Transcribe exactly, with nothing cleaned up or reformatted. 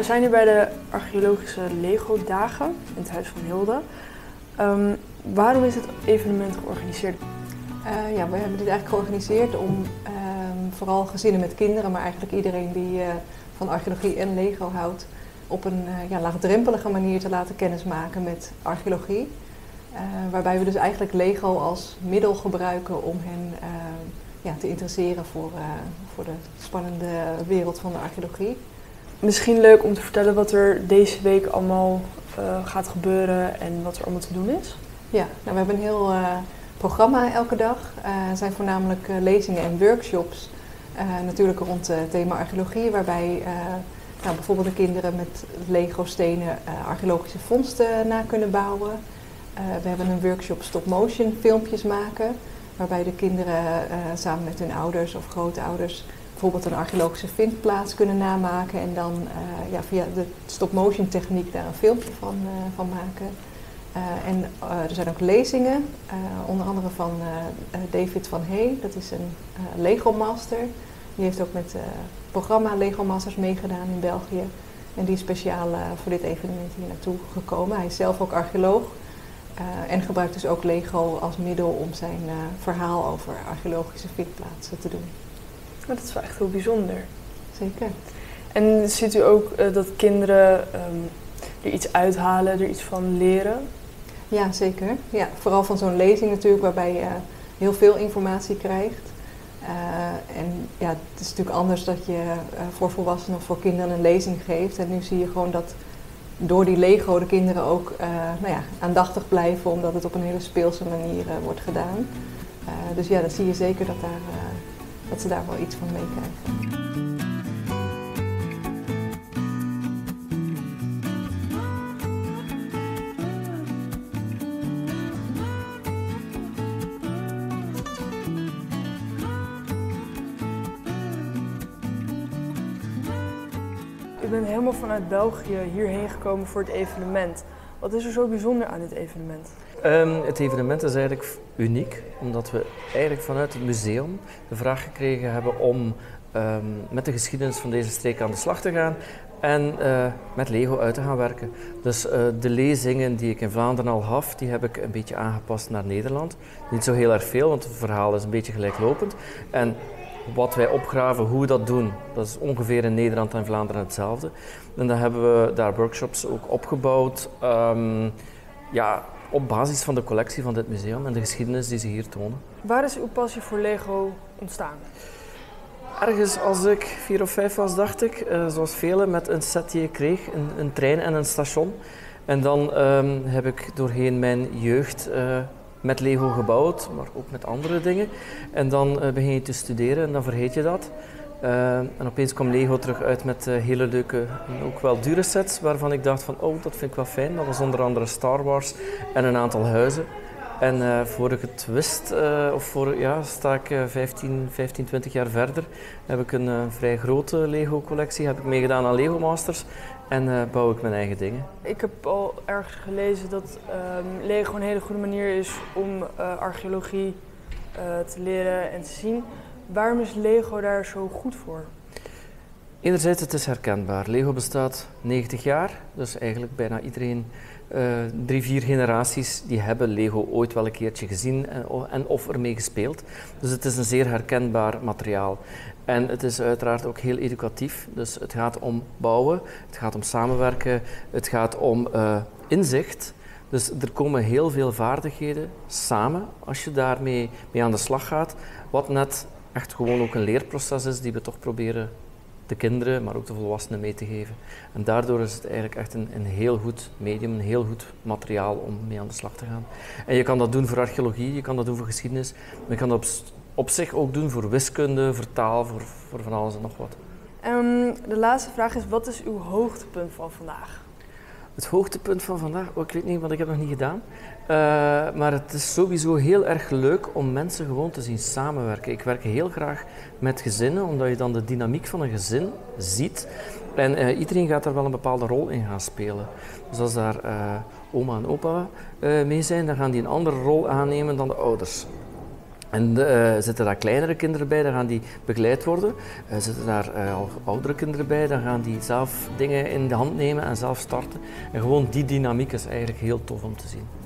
We zijn hier bij de archeologische Lego-dagen in het Huis van Hilde. Um, waarom is het evenement georganiseerd? Uh, ja, we hebben dit eigenlijk georganiseerd om um, vooral gezinnen met kinderen, maar eigenlijk iedereen die uh, van archeologie en Lego houdt, op een uh, ja, laagdrempelige manier te laten kennismaken met archeologie. Uh, waarbij we dus eigenlijk Lego als middel gebruiken om hen uh, ja, te interesseren voor, uh, voor de spannende wereld van de archeologie. Misschien leuk om te vertellen wat er deze week allemaal uh, gaat gebeuren en wat er allemaal te doen is? Ja, nou, we hebben een heel uh, programma elke dag. Uh, het zijn voornamelijk uh, lezingen en workshops, uh, natuurlijk rond het uh, thema archeologie, waarbij uh, nou, bijvoorbeeld de kinderen met Lego-stenen uh, archeologische vondsten na kunnen bouwen. Uh, we hebben een workshop stop-motion filmpjes maken, waarbij de kinderen uh, samen met hun ouders of grootouders bijvoorbeeld een archeologische vindplaats kunnen namaken en dan uh, ja, via de stop-motion techniek daar een filmpje van, uh, van maken. Uh, en uh, er zijn ook lezingen, uh, onder andere van uh, David van Hee, dat is een uh, Lego Master. Die heeft ook met het uh, programma Lego Masters meegedaan in België. En die is speciaal uh, voor dit evenement hier naartoe gekomen. Hij is zelf ook archeoloog uh, en gebruikt dus ook Lego als middel om zijn uh, verhaal over archeologische vindplaatsen te doen. Maar dat is wel echt heel bijzonder. Zeker. En ziet u ook uh, dat kinderen um, er iets uithalen, er iets van leren? Ja, zeker. Ja, vooral van zo'n lezing natuurlijk, waarbij je uh, heel veel informatie krijgt. Uh, en ja, het is natuurlijk anders dat je uh, voor volwassenen of voor kinderen een lezing geeft. En nu zie je gewoon dat door die Lego de kinderen ook uh, nou ja, aandachtig blijven, omdat het op een hele speelse manier uh, wordt gedaan. Uh, dus ja, dan zie je zeker dat daar... Uh, dat ze daar wel iets van meekrijgen. Ik ben helemaal vanuit België hierheen gekomen voor het evenement. Wat is er zo bijzonder aan dit evenement? Um, het evenement is eigenlijk uniek, omdat we eigenlijk vanuit het museum de vraag gekregen hebben om um, met de geschiedenis van deze streek aan de slag te gaan en uh, met Lego uit te gaan werken. Dus uh, de lezingen die ik in Vlaanderen al gaf, die heb ik een beetje aangepast naar Nederland. Niet zo heel erg veel, want het verhaal is een beetje gelijklopend. En wat wij opgraven, hoe we dat doen, dat is ongeveer in Nederland en Vlaanderen hetzelfde. En dan hebben we daar workshops ook opgebouwd. Um, ja, op basis van de collectie van dit museum en de geschiedenis die ze hier tonen. Waar is uw passie voor Lego ontstaan? Ergens als ik vier of vijf was, dacht ik, uh, zoals velen, met een set die ik kreeg, een, een trein en een station. En dan um, heb ik doorheen mijn jeugd uh, met Lego gebouwd, maar ook met andere dingen. En dan uh, begin je te studeren en dan vergeet je dat. Uh, en opeens kwam Lego terug uit met uh, hele leuke en ook wel dure sets waarvan ik dacht van oh, dat vind ik wel fijn. Dat was onder andere Star Wars en een aantal huizen. En uh, voor ik het wist, uh, of voor, ja, sta ik uh, vijftien, vijftien, twintig jaar verder, heb ik een uh, vrij grote Lego collectie, heb ik meegedaan aan Lego Masters en uh, bouw ik mijn eigen dingen. Ik heb al ergens gelezen dat uh, Lego een hele goede manier is om uh, archeologie uh, te leren en te zien. Waarom is Lego daar zo goed voor? Enerzijds, het is herkenbaar. Lego bestaat negentig jaar, dus eigenlijk bijna iedereen, uh, drie, vier generaties, die hebben Lego ooit wel een keertje gezien en, en of ermee gespeeld. Dus het is een zeer herkenbaar materiaal. En het is uiteraard ook heel educatief, dus het gaat om bouwen, het gaat om samenwerken, het gaat om uh, inzicht. Dus er komen heel veel vaardigheden samen als je daarmee mee aan de slag gaat, wat net echt gewoon ook een leerproces is die we toch proberen de kinderen, maar ook de volwassenen mee te geven. En daardoor is het eigenlijk echt een, een heel goed medium, een heel goed materiaal om mee aan de slag te gaan. En je kan dat doen voor archeologie, je kan dat doen voor geschiedenis, maar je kan dat op, op zich ook doen voor wiskunde, voor taal, voor, voor van alles en nog wat. Um, de laatste vraag is, wat is uw hoogtepunt van vandaag? Het hoogtepunt van vandaag, oh, ik weet niet, want ik heb het nog niet gedaan. Uh, maar het is sowieso heel erg leuk om mensen gewoon te zien samenwerken. Ik werk heel graag met gezinnen, omdat je dan de dynamiek van een gezin ziet. En uh, iedereen gaat daar wel een bepaalde rol in gaan spelen. Dus als daar uh, oma en opa uh, mee zijn, dan gaan die een andere rol aannemen dan de ouders. En uh, zitten daar kleinere kinderen bij, dan gaan die begeleid worden. Uh, zitten daar uh, oudere kinderen bij, dan gaan die zelf dingen in de hand nemen en zelf starten. En gewoon die dynamiek is eigenlijk heel tof om te zien.